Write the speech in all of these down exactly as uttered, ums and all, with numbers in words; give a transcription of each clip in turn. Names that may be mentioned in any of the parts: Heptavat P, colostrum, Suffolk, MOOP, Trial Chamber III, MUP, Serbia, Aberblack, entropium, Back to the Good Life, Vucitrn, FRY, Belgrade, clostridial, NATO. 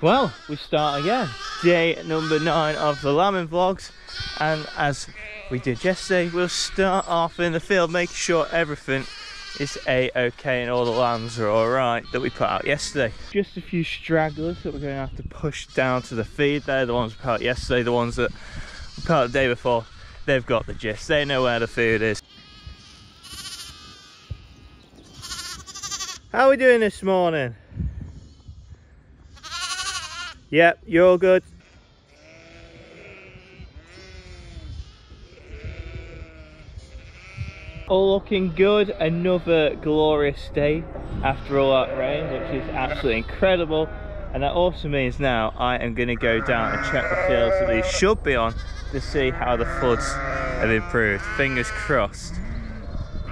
Well, we start again. Day number nine of the lambing vlogs, and as we did yesterday, we'll start off in the field, make sure everything is a-okay and all the lambs are alright that we put out yesterday. Just a few stragglers that we're going to have to push down to the feed. They're the ones we put out yesterday, the ones that we put out the day before. They've got the gist, they know where the food is. How are we doing this morning? Yep, you're all good. All looking good. Another glorious day after all that rain, which is absolutely incredible. And that also means now I am going to go down and check the fields that these should be on to see how the floods have improved. Fingers crossed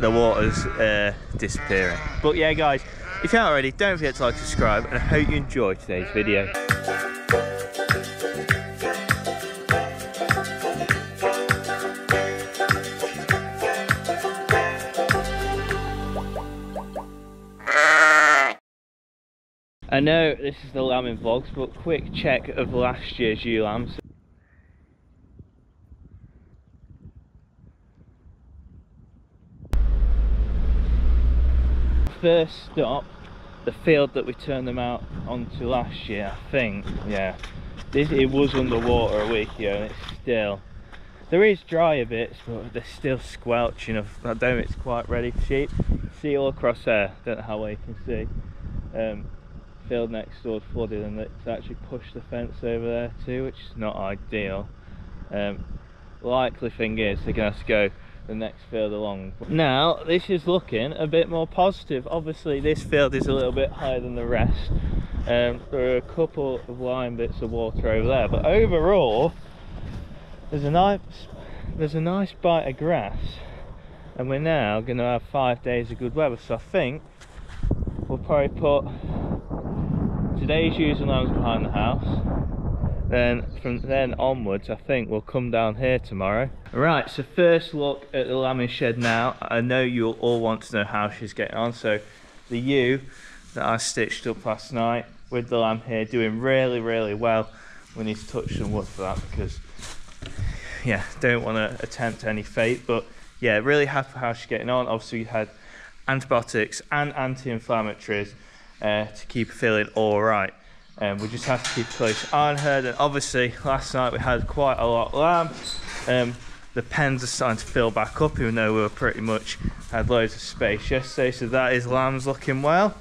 the water's uh, disappearing. But yeah guys, if you haven't already, don't forget to like, subscribe, and I hope you enjoyed today's video. I know this is the lambing vlogs, but quick check of last year's ewe lambs. First stop, the field that we turned them out onto last year, I think, yeah. This, it was underwater a week ago and it's still, there is drier bits, but they're still squelching. I don't think it's quite ready for sheep. See all across there, don't know how well you can see. Um, field next door's flooded and it's actually pushed the fence over there too, which is not ideal. Um, likely thing is they're going to have to go the next field along. Now this is looking a bit more positive. Obviously this field is a little bit higher than the rest. Um, there are a couple of line bits of water over there, but overall there's a nice there's a nice bite of grass, and we're now going to have five days of good weather. So I think we'll probably put today's ewes and lambs behind the house. Then from then onwards I think we'll come down here tomorrow. Right, so first look at the lambing shed now. I know you'll all want to know how she's getting on. So the ewe that I stitched up last night with the lamb here, doing really really well. We need to touch some wood for that because yeah, don't want to attempt any fate, but yeah, really happy how she's getting on. Obviously we had antibiotics and anti-inflammatories uh, to keep her feeling all right. Um, we just have to keep a close eye on her. Then obviously last night we had quite a lot of lamb. Um, the pens are starting to fill back up, even though we were pretty much had loads of space yesterday. So that is lambs looking well.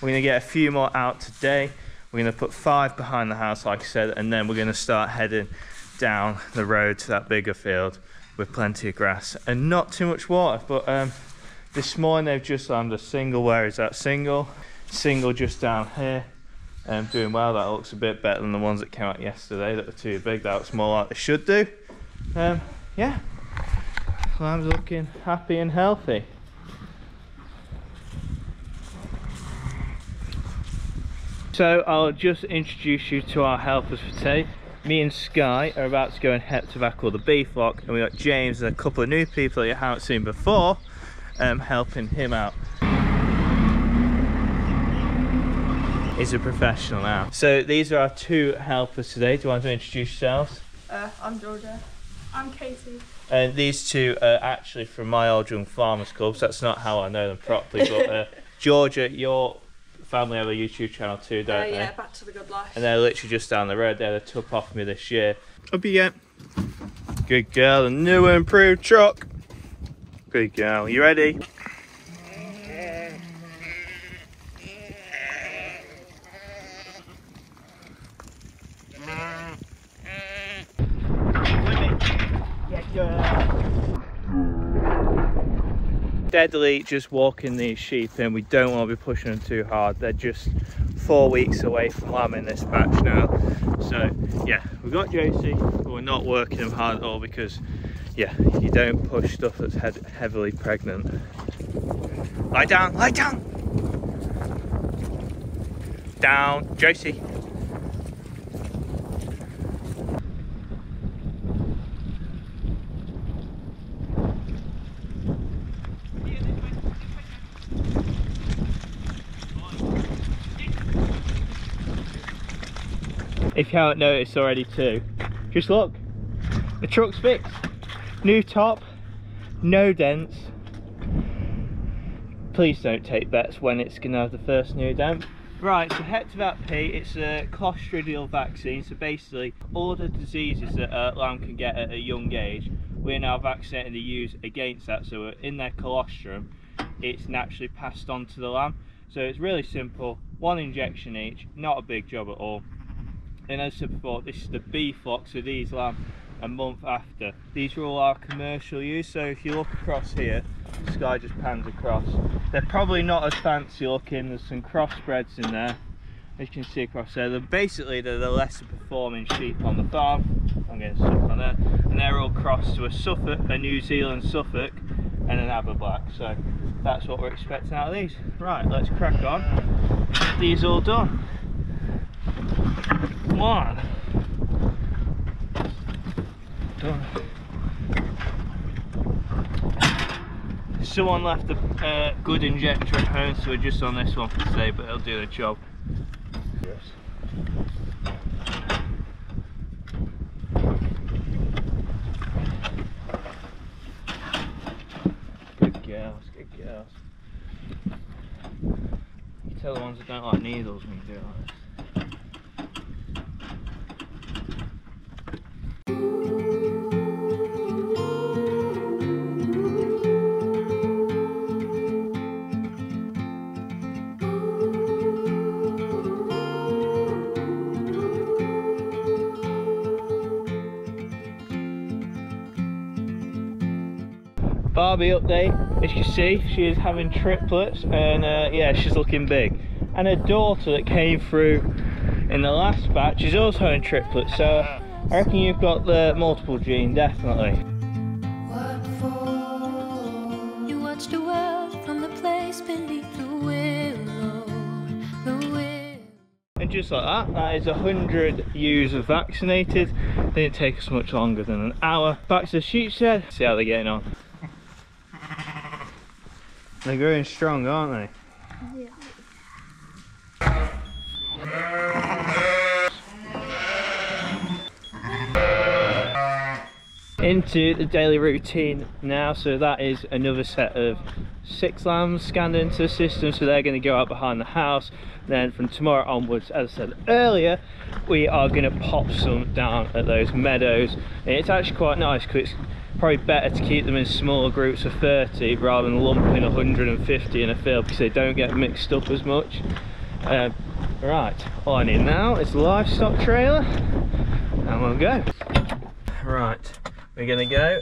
We're going to get a few more out today. We're going to put five behind the house like I said, and then we're going to start heading down the road to that bigger field with plenty of grass and not too much water. But um, this morning they've just lambed a single. Where is that single? Single just down here. Um, doing well. That looks a bit better than the ones that came out yesterday that were too big. That looks more like they should do. Um, yeah, lamb's looking happy and healthy. So I'll just introduce you to our helpers for today. Me and Sky are about to go and help to back all the beef flock, and we got James and a couple of new people that you haven't seen before um, helping him out. Is a professional now. So these are our two helpers today. Do you want to introduce yourselves? Uh, I'm Georgia. I'm Katie. And these two are actually from my old young farmers club, so that's not how I know them properly, but uh, Georgia, your family have a YouTube channel too, don't uh, yeah, they? Yeah, Back to the Good Life. And they're literally just down the road. They had a tub off me this year. Up you get. Good girl, a new improved truck. Good girl, you ready? Steadily just walking these sheep in. We don't want to be pushing them too hard. They're just four weeks away from lambing this batch now. So yeah, we've got Josie, but we're not working them hard at all because yeah, you don't push stuff that's he heavily pregnant. Lie down, lie down! Down, Josie. If you haven't noticed already too, just look, the truck's fixed. New top, no dents. Please don't take bets when it's gonna have the first new dent. Right, so Heptavat P, it's a clostridial vaccine, so basically all the diseases that a lamb can get at a young age, we're now vaccinating the ewes against that, so in their colostrum, it's naturally passed on to the lamb. So it's really simple, one injection each, not a big job at all. And as I said before, this is the B flock, so these lamb a month after. These are all our commercial ewes, so if you look across here, this guy just pans across. They're probably not as fancy looking, there's some crossbreds in there, as you can see across there. They're basically, they're the lesser performing sheep on the farm. I'm getting stuck on there. And they're all crossed to a Suffolk, a New Zealand Suffolk, and an Aberblack. So that's what we're expecting out of these. Right, let's crack on. Get these all done. Come on. Done. Someone left a uh, good injector at home, so we're just on this one for today, but it'll do the job. Yes. Good girls, good girls. You tell the ones that don't like needles when you do it like this. Barbie update, as you can see, she is having triplets, and uh, yeah, she's looking big. And her daughter that came through in the last batch is also having triplets, so I reckon you've got the multiple gene, definitely. What for? You watched the world from the place beneath the willow, the willow. And just like that, that is one hundred ewes vaccinated. They didn't take us much longer than an hour. Back to the sheep shed, see how they're getting on. They're growing strong, aren't they? Yeah. Into the daily routine now, so that is another set of six lambs scanned into the system, so they're going to go out behind the house. Then from tomorrow onwards, as I said earlier, we are going to pop some down at those meadows. And it's actually quite nice because it's probably better to keep them in smaller groups of thirty rather than lumping a hundred and fifty in a field because they don't get mixed up as much. Uh, right, all I need now is the livestock trailer and we'll go. Right, we're gonna go.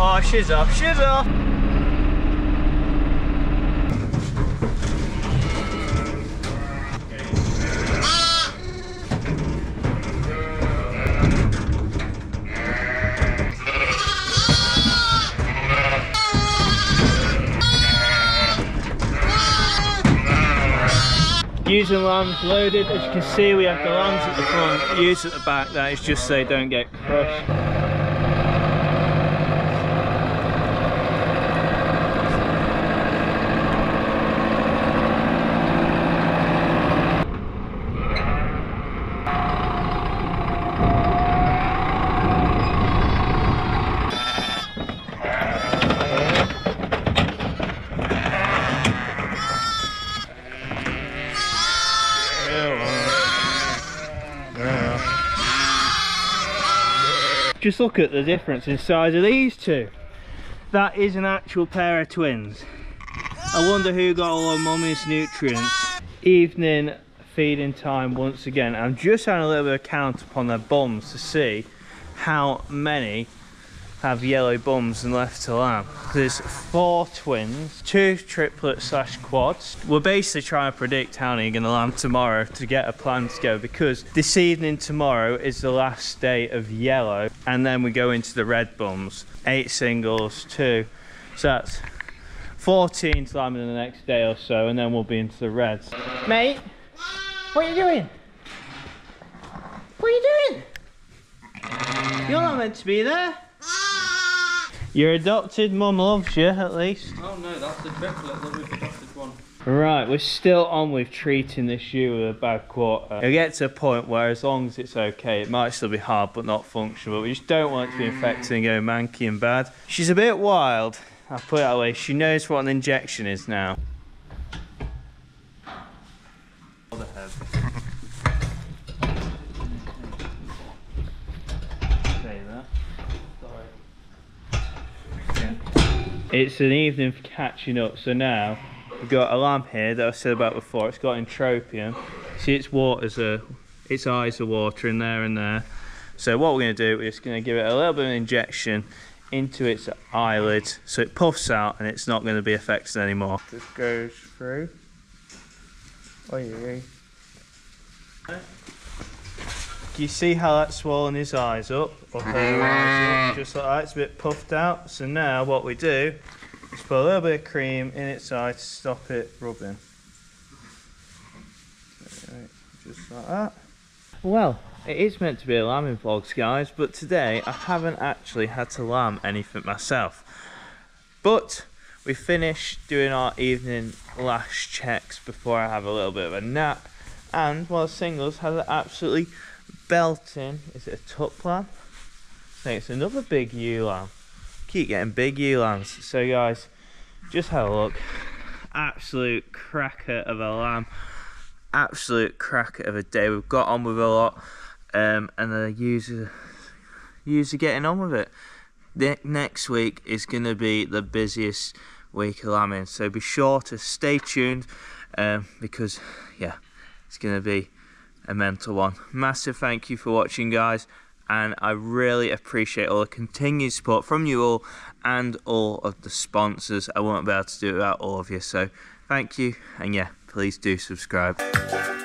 Oh, she's off, she's off! Ewes and lambs loaded. As you can see, we have the lambs at the front, ewes at the back. That is just so they don't get crushed. Just look at the difference in size of these two. That is an actual pair of twins. I wonder who got all of mummy's nutrients. Evening feeding time once again. I'm just having a little bit of count upon their bums to see how many have yellow bums and left to lamb. There's four twins, two triplets slash quads. We're basically trying to predict how many are going to lamb tomorrow to get a plan together, because this evening tomorrow is the last day of yellow and then we go into the red bums. Eight singles, two. So that's fourteen to lamb in the next day or so, and then we'll be into the reds. Mate, what are you doing? What are you doing? You're not meant to be there. Your adopted mum loves you, at least. Oh no, that's the triplet, the adopted one. Right, we're still on with treating this ewe with a bad quarter. It'll get to a point where, as long as it's okay, it might still be hard but not functional. We just don't want it to be infected and go manky and bad. She's a bit wild, I'll put it that way. She knows what an injection is now. It's an evening for catching up, so now we've got a lamb here that I said about before. It's got entropium. See, its waters are, its eyes are watering there and there. So what we're going to do, we're just going to give it a little bit of an injection into its eyelid so it puffs out and it's not going to be affected anymore. Just goes through. Oh yeah. You see how that's swollen his eyes up, or her eyes up, just like that. It's a bit puffed out. So now what we do is put a little bit of cream in its eye to stop it rubbing. Just like that. Well, it is meant to be a lambing vlog, guys, but today I haven't actually had to lamb anything myself. But we finished doing our evening lash checks before I have a little bit of a nap. And while singles had an absolutely belting, is it a tup lamb? I think it's another big ewe lamb. Keep getting big ewe lambs. So guys, just have a look. Absolute cracker of a lamb. Absolute cracker of a day. We've got on with a lot, um, and the user, user getting on with it. Ne next week is going to be the busiest week of lambing. So be sure to stay tuned, um, because yeah, it's going to be a mental one. Massive thank you for watching, guys, and I really appreciate all the continued support from you all and all of the sponsors. I won't be able to do it without all of you, so thank you, and yeah, please do subscribe.